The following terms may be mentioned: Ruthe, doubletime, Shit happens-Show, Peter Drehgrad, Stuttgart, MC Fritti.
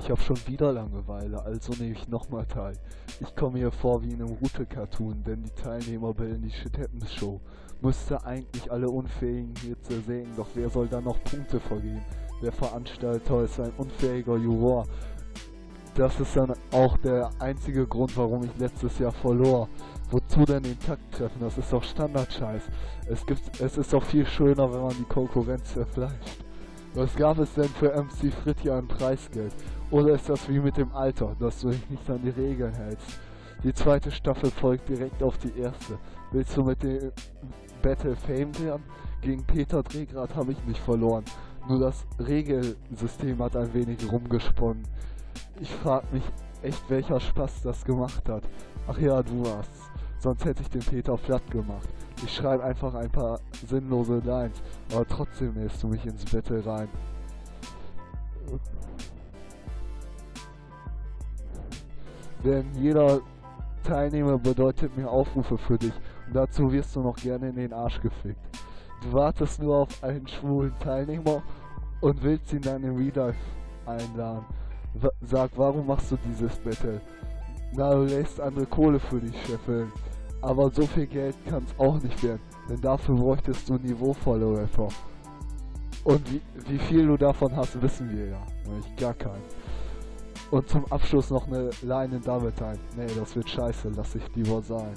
Ich habe schon wieder Langeweile, also nehme ich nochmal teil. Ich komme hier vor wie in einem Ruthe-Cartoon, denn die Teilnehmer bilden die Shit happens-Show. Müsste eigentlich alle Unfähigen hier zersägen, doch wer soll dann noch Punkte vergeben? Der Veranstalter ist ein unfähiger Juror. Das ist dann auch der einzige Grund, warum ich letztes Jahr verlor. Wozu denn den Takt treffen? Das ist doch Standardscheiß. Es ist doch viel schöner, wenn man die Konkurrenz zerfleischt. Was gab es denn für MC Fritti an Preisgeld? Oder ist das wie mit dem Alter, dass du dich nicht an die Regeln hältst? Die zweite Staffel folgt direkt auf die erste. Willst du mit dem Battle Fame werden? Gegen Peter Drehgrad habe ich nicht verloren. Nur das Regelsystem hat ein wenig rumgesponnen. Ich frage mich echt, welcher Spaß das gemacht hat. Ach ja, du warst's. Sonst hätte ich den Peter platt gemacht. Ich schreibe einfach ein paar sinnlose Lines, aber trotzdem lässt du mich ins Battle rein. Denn jeder Teilnehmer bedeutet mir Aufrufe für dich und dazu wirst du noch gerne in den Arsch gefickt. Du wartest nur auf einen schwulen Teilnehmer und willst ihn dann in Real Life einladen. Sag, warum machst du dieses Battle? Na, du lässt andere Kohle für dich scheffeln. Aber so viel Geld kann's auch nicht werden, denn dafür bräuchtest du niveauvolle Rapper. Und wie viel du davon hast, wissen wir ja. Nämlich gar keinen. Und zum Abschluss noch eine Line in Double Time. Nee, das wird scheiße, lass ich lieber sein.